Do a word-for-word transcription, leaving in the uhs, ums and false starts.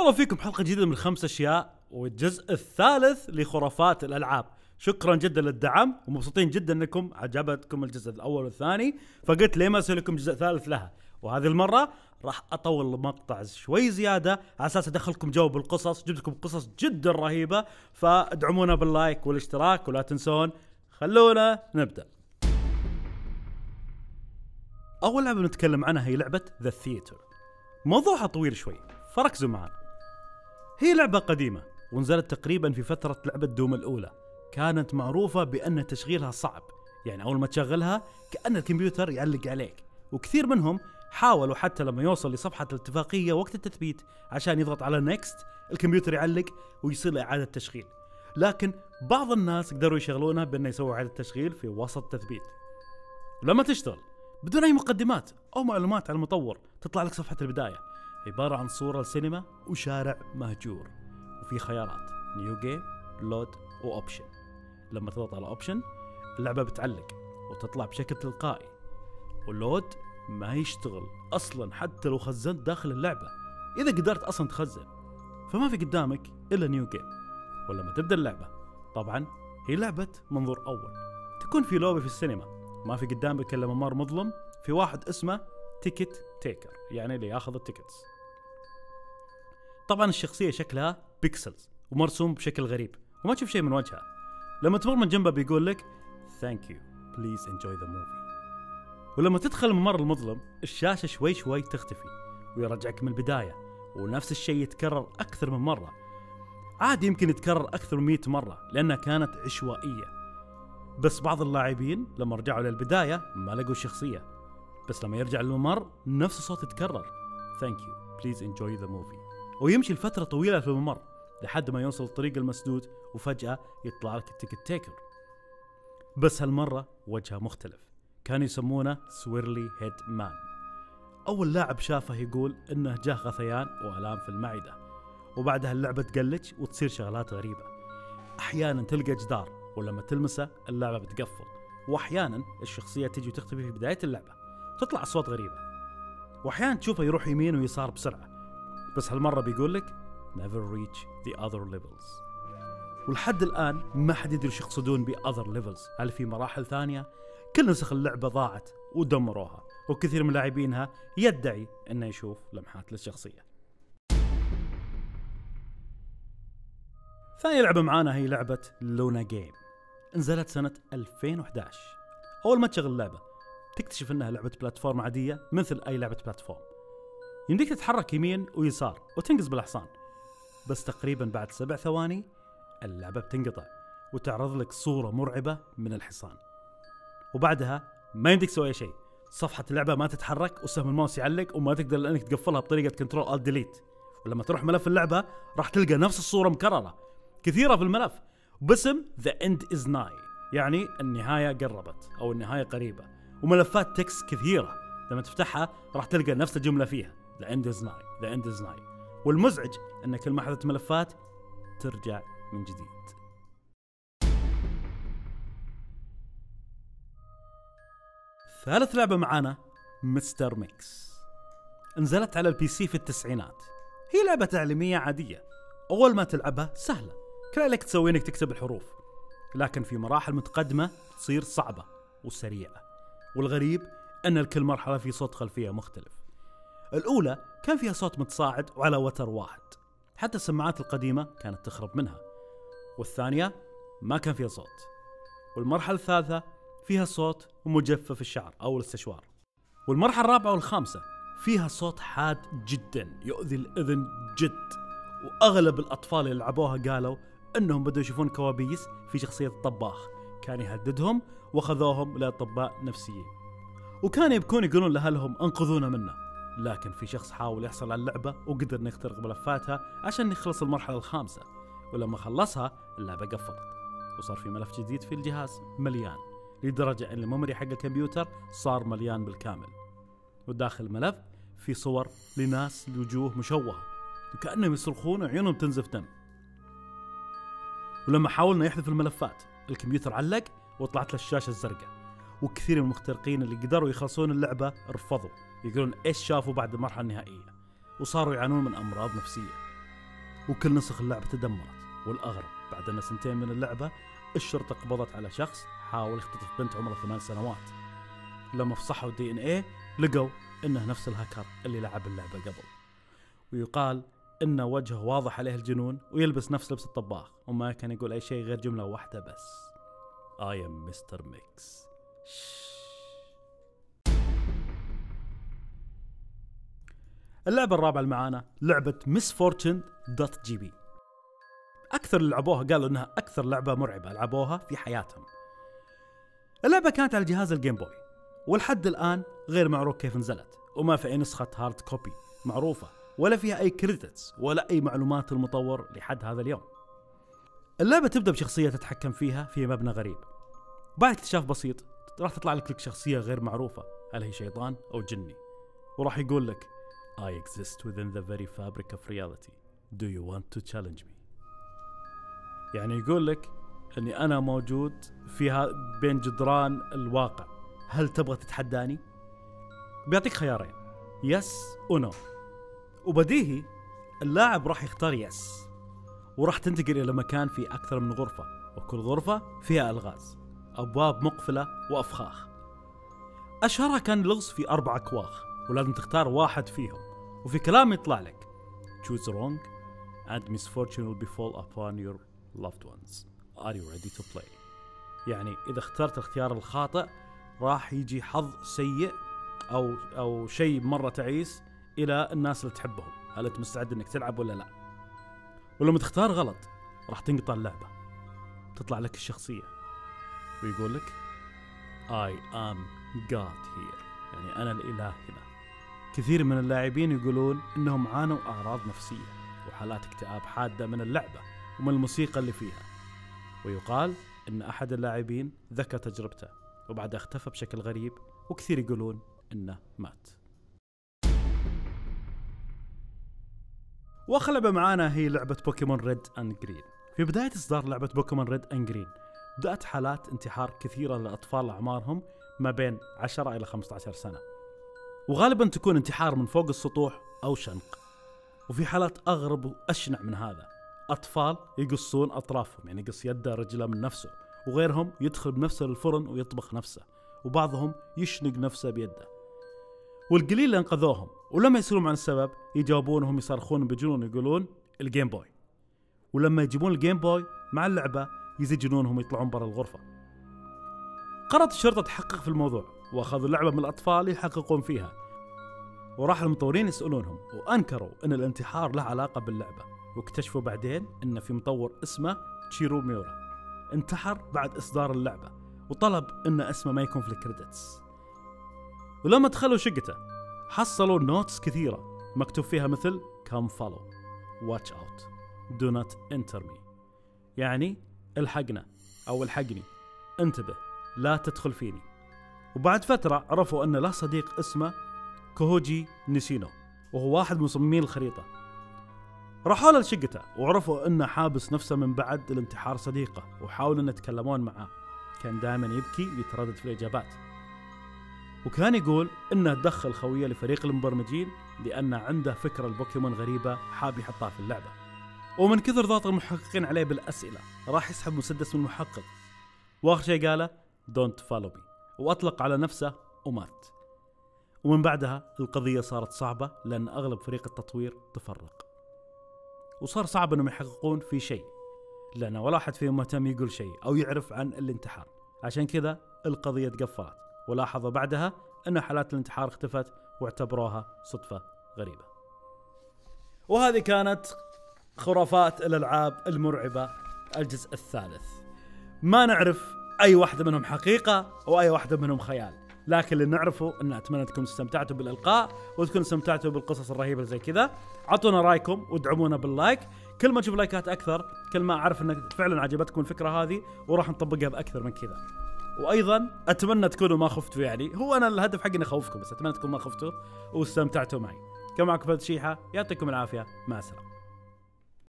الله فيكم حلقة جديدة من خمس أشياء والجزء الثالث لخرافات الألعاب. شكرا جدا للدعم ومبسوطين جدا أنكم عجبتكم الجزء الأول والثاني، فقلت ليه ما أسوي لكم جزء ثالث لها، وهذه المرة راح أطول المقطع شوي زيادة على أساس أدخلكم جو بالقصص. جبت لكم قصص جدا رهيبة، فادعمونا باللايك والاشتراك ولا تنسون. خلونا نبدأ. أول لعبة بنتكلم عنها هي لعبة The Theater. موضوعها طويل شوي فركزوا معنا. هي لعبة قديمة ونزلت تقريبا في فترة لعبة دوم الأولى. كانت معروفة بأن تشغيلها صعب، يعني أول ما تشغلها كأن الكمبيوتر يعلق عليك، وكثير منهم حاولوا حتى لما يوصل لصفحة الاتفاقية وقت التثبيت عشان يضغط على نيكست الكمبيوتر يعلق ويصير له إعادة تشغيل، لكن بعض الناس قدروا يشغلونها بأنه يسووا إعادة تشغيل في وسط التثبيت. لما تشتغل بدون أي مقدمات أو معلومات عن المطور تطلع لك صفحة البداية عبارة عن صورة لسينما وشارع مهجور، وفي خيارات نيو جيم، لود، وأوبشن. لما تضغط على أوبشن اللعبة بتعلق وتطلع بشكل تلقائي، واللود ما يشتغل أصلا حتى لو خزنت داخل اللعبة، إذا قدرت أصلا تخزن، فما في قدامك إلا نيو جيم. ولما تبدأ اللعبة طبعا هي لعبة منظور أول، تكون في لوبي في السينما ما في قدامك الا ممر مظلم في واحد اسمه تيكت تيكر، يعني اللي ياخذ التيكتس. طبعا الشخصيه شكلها بيكسلز ومرسوم بشكل غريب وما تشوف شيء من وجهها. لما تمر من جنبه بيقول لك ثانك يو بليز انجوي ذا موفي. ولما تدخل الممر المظلم الشاشه شوي شوي تختفي ويرجعك من البدايه، ونفس الشيء يتكرر اكثر من مره. عادي يمكن يتكرر اكثر من مئة مره لانها كانت عشوائيه. بس بعض اللاعبين لما رجعوا للبداية ما لقوا الشخصية، بس لما يرجع للممر نفس الصوت يتكرر ثانك يو بليز انجوي ذا موفي، ويمشي لفترة طويلة في الممر لحد ما يوصل الطريق المسدود وفجأة يطلع لك التيكت تيكر. بس هالمرة وجهه مختلف، كانوا يسمونه سويرلي هيد مان. أول لاعب شافه يقول إنه جاه غثيان وآلام في المعدة، وبعدها اللعبة تقلج وتصير شغلات غريبة. أحيانا تلقى جدار ولما تلمسه اللعبة بتقفل، واحيانا الشخصية تجي وتختفي في بداية اللعبة، تطلع أصوات غريبة، واحيانا تشوفه يروح يمين ويسار بسرعة، بس هالمرة بيقول لك never reach the other levels. ولحد الآن ما حد يدري وش يقصدون ب other levels، هل في مراحل ثانية؟ كل نسخ اللعبة ضاعت ودمروها، وكثير من لاعبينها يدعي إنه يشوف لمحات للشخصية. ثاني لعبة معانا هي لعبة لونا جيم. انزلت سنة ألفين وأحد عشر. أول ما تشغل اللعبة تكتشف أنها لعبة بلاتفورم عادية مثل أي لعبة بلاتفورم، يمديك تتحرك يمين ويسار وتنقز بالأحصان، بس تقريبا بعد سبع ثواني اللعبة بتنقطع وتعرض لك صورة مرعبة من الحصان، وبعدها ما يمديك تسوي شيء. صفحة اللعبة ما تتحرك وسهم الماوس يعلق وما تقدر لأنك تقفلها بطريقة كنترول ألت ديليت. ولما تروح ملف اللعبة راح تلقى نفس الصورة مكررة كثيرة في الملف باسم The End Is Nigh، يعني النهاية قربت أو النهاية قريبة، وملفات تكست كثيرة لما تفتحها راح تلقى نفس الجملة فيها The End Is Nigh The End Is Nigh. والمزعج أن كل ما حذفت ملفات ترجع من جديد. ثالث لعبة معانا مستر ميكس. انزلت على البي سي في التسعينات. هي لعبة تعليمية عادية، أول ما تلعبها سهلة، كل عليك تسوي انك تكتب الحروف، لكن في مراحل متقدمة تصير صعبة وسريعة، والغريب ان لكل مرحلة في صوت خلفية مختلف. الأولى كان فيها صوت متصاعد وعلى وتر واحد، حتى السماعات القديمة كانت تخرب منها، والثانية ما كان فيها صوت، والمرحلة الثالثة فيها صوت ومجفف الشعر أو الاستشوار، والمرحلة الرابعة والخامسة فيها صوت حاد جدا يؤذي الأذن جد، وأغلب الأطفال اللي لعبوها قالوا انهم بدوا يشوفون كوابيس في شخصية الطباخ، كان يهددهم واخذوهم لاطباء نفسيين، وكان يبكون يقولون لاهلهم انقذونا منه. لكن في شخص حاول يحصل على اللعبة وقدر نخترق ملفاتها عشان نخلص المرحلة الخامسة، ولما خلصها اللعبة قفلت وصار في ملف جديد في الجهاز مليان، لدرجة ان الميموري حق الكمبيوتر صار مليان بالكامل، وداخل الملف في صور لناس بوجوه مشوهة وكأنهم يصرخون وعيونهم تنزف دم. ولما حاولنا يحذف الملفات الكمبيوتر علق وطلعت له الشاشه الزرقاء، وكثير من المخترقين اللي قدروا يخلصون اللعبه رفضوا يقولون ايش شافوا بعد المرحله النهائيه، وصاروا يعانون من امراض نفسيه وكل نسخ اللعبة تدمرت. والأغرب بعد أن سنتين من اللعبة الشرطة قبضت على شخص حاول يختطف بنت عمرها ثمان سنوات. لما فصحوا الدي ان ايه لقوا انه نفس الهاكر اللي لعب اللعبة قبل، ويقال انه وجهه واضح عليه الجنون ويلبس نفس لبس الطباخ، وما كان يقول اي شيء غير جملة واحدة بس: I am mister Mix. اللعبة الرابعة اللي معانا لعبة Misfortune دوت جي بي. أكثر اللي لعبوها قالوا إنها أكثر لعبة مرعبة لعبوها في حياتهم. اللعبة كانت على جهاز الجيم بوي، والحد الآن غير معروف كيف نزلت، وما في أي نسخة هارد كوبي معروفة، ولا فيها أي كريدتس ولا أي معلومات المطور لحد هذا اليوم. اللعبة تبدأ بشخصية تتحكم فيها في مبنى غريب، بعد اكتشاف بسيط راح تطلع لك لك شخصية غير معروفة، هل هي شيطان أو جني، وراح يقول لك I exist within the very fabric of reality. Do you want to challenge me? يعني يقول لك أني أنا موجود فيها بين جدران الواقع، هل تبغى تتحداني؟ بيعطيك خيارين يس ونو، وبديهي اللاعب راح يختار يس، وراح تنتقل إلى مكان فيه أكثر من غرفة، وكل غرفة فيها ألغاز، أبواب مقفلة وأفخاخ. أشهرها كان لغز في أربع أكواخ، ولازم تختار واحد فيهم، وفي كلام يطلع لك choose wrong and misfortune will befall upon your loved ones. Are you ready to play? يعني إذا اخترت الاختيار الخاطئ راح يجي حظ سيء أو أو شيء مرة تعيس إلى الناس اللي تحبهم، هل أنت مستعد إنك تلعب ولا لا؟ ولما تختار غلط راح تنقطع اللعبة، تطلع لك الشخصية ويقول لك I am God here، يعني أنا الإله هنا. كثير من اللاعبين يقولون انهم عانوا اعراض نفسيه وحالات اكتئاب حاده من اللعبه ومن الموسيقى اللي فيها، ويقال ان احد اللاعبين ذكر تجربته وبعدها اختفى بشكل غريب، وكثير يقولون انه مات. واخر لعبه معانا هي لعبه بوكيمون ريد اند جرين. في بدايه اصدار لعبه بوكيمون ريد اند جرين بدات حالات انتحار كثيره للاطفال اعمارهم ما بين عشرة الى خمسة عشر سنه، وغالبا تكون انتحار من فوق السطوح أو شنق. وفي حالات أغرب وأشنع من هذا، أطفال يقصون أطرافهم، يعني يقص يده رجله من نفسه، وغيرهم يدخل بنفسه للفرن ويطبخ نفسه، وبعضهم يشنق نفسه بيده. والقليل اللي أنقذوهم، ولما يسألون عن السبب يجاوبونهم يصرخون بجنون يقولون الجيم بوي، ولما يجيبون الجيم بوي مع اللعبة يزجنونهم يطلعون برا الغرفة. قررت الشرطة تحقق في الموضوع، واخذوا اللعبه من الاطفال يحققون فيها، وراح المطورين يسالونهم وانكروا ان الانتحار له علاقه باللعبه، واكتشفوا بعدين ان في مطور اسمه تشيرو ميورا انتحر بعد اصدار اللعبه، وطلب ان اسمه ما يكون في الكريدتس. ولما دخلوا شقته حصلوا نوتس كثيره مكتوب فيها مثل come follow, watch out, do not enter me، يعني الحقنا او الحقني، انتبه لا تدخل فيني. وبعد فترة عرفوا أن له صديق اسمه كوهوجي نيسينو، وهو واحد من مصممين الخريطة. راحوا له لشقته وعرفوا أنه حابس نفسه من بعد الانتحار صديقه، وحاولوا أن يتكلمون معاه، كان دائما يبكي ويتردد في الإجابات، وكان يقول أنه دخل خويه لفريق المبرمجين لأنه عنده فكرة البوكيمون غريبة حاب يحطها في اللعبة، ومن كثر ضغط المحققين عليه بالأسئلة راح يسحب مسدس من المحقق، وآخر شيء قاله don't follow me، وأطلق على نفسه ومات. ومن بعدها القضية صارت صعبة لأن أغلب فريق التطوير تفرق، وصار صعب أنهم يحققون في شيء لأن ولا أحد فيهم مهتم يقول شيء أو يعرف عن الانتحار، عشان كذا القضية تقفلت، ولاحظوا بعدها أن حالات الانتحار اختفت واعتبروها صدفة غريبة. وهذه كانت خرافات الألعاب المرعبة الجزء الثالث. ما نعرف أي واحدة منهم حقيقة وأي واحدة منهم خيال، لكن اللي نعرفه أن أتمنى تكونوا استمتعتوا بالإلقاء وتكونوا استمتعتوا بالقصص الرهيبة زي كذا. عطونا رأيكم ودعمونا باللايك، كل ما نشوف لايكات أكثر كل ما أعرف أن فعلا عجبتكم الفكرة هذه وراح نطبقها بأكثر من كذا. وأيضا أتمنى تكونوا ما خفتوا، يعني هو أنا الهدف حقي إني أخوفكم، بس أتمنى تكونوا ما خفتوا واستمتعتوا معي. كان معكم فهد الشيحة، يعطيكم العافية، مع السلامة.